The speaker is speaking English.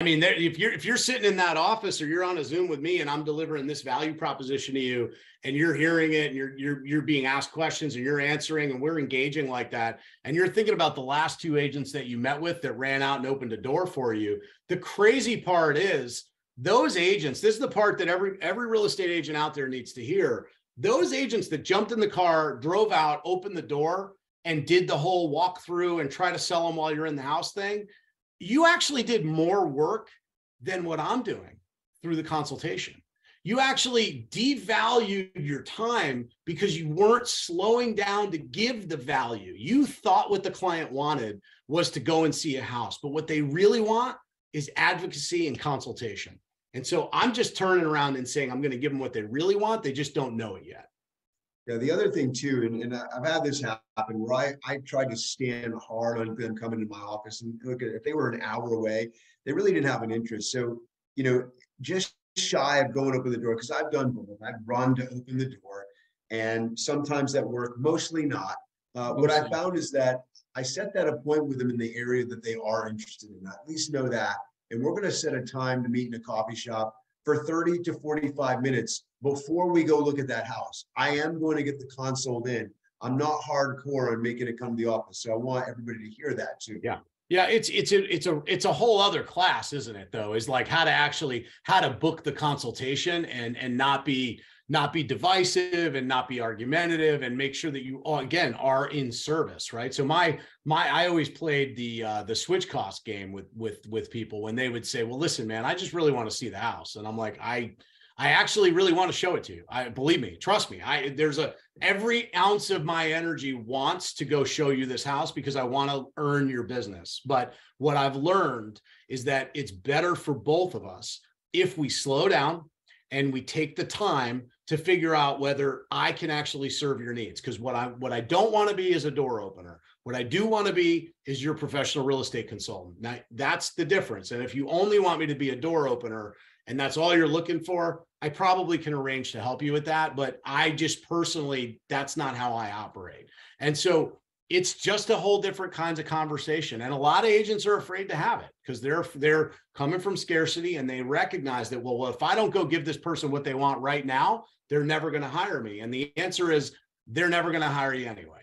I mean, if you're sitting in that office or you're on a Zoom with me and I'm delivering this value proposition to you and you're hearing it and you're being asked questions and you're answering and we're engaging like that, and you're thinking about the last two agents that you met with that ran out and opened a door for you, the crazy part is those agents, this is the part that every real estate agent out there needs to hear, those agents that jumped in the car, drove out, opened the door, and did the whole walkthrough and try to sell them while you're in the house thing, you actually did more work than what I'm doing through the consultation. You actually devalued your time because you weren't slowing down to give the value. You thought what the client wanted was to go and see a house, but what they really want is advocacy and consultation. And so I'm just turning around and saying, I'm going to give them what they really want. They just don't know it yet. Yeah, the other thing too, and I've had this happen where I tried to stand hard on them coming to my office, and look, if they were an hour away, they really didn't have an interest. So, you know, just shy of going open the door, because I've done both. I've run to open the door, and sometimes that worked, mostly not. What I found is that I set that appointment with them in the area that they are interested in. I at least know that, and we're going to set a time to meet in a coffee shop for 30 to 45 minutes before we go look at that house. I am going to get the consult in. I'm not hardcore on making it come to the office. So I want everybody to hear that too. Yeah. Yeah. It's a whole other class, isn't it though? Is like how to book the consultation and not be divisive and not be argumentative and make sure that you again are in service, right? So I always played the switch cost game with people when they would say, well, listen, man, I just really want to see the house. And I'm like, I actually really want to show it to you. Believe me, trust me. Every ounce of my energy wants to go show you this house because I want to earn your business. But what I've learned is that it's better for both of us if we slow down and we take the time to figure out whether I can actually serve your needs. Because what I don't want to be is a door opener. What I do want to be is your professional real estate consultant. Now, that's the difference. And if you only want me to be a door opener and that's all you're looking for, I probably can arrange to help you with that. But I just personally, that's not how I operate. And so it's just a whole different kinds of conversation. And a lot of agents are afraid to have it because they're coming from scarcity and they recognize that, well, if I don't go give this person what they want right now, they're never going to hire me. And the answer is they're never going to hire you anyway.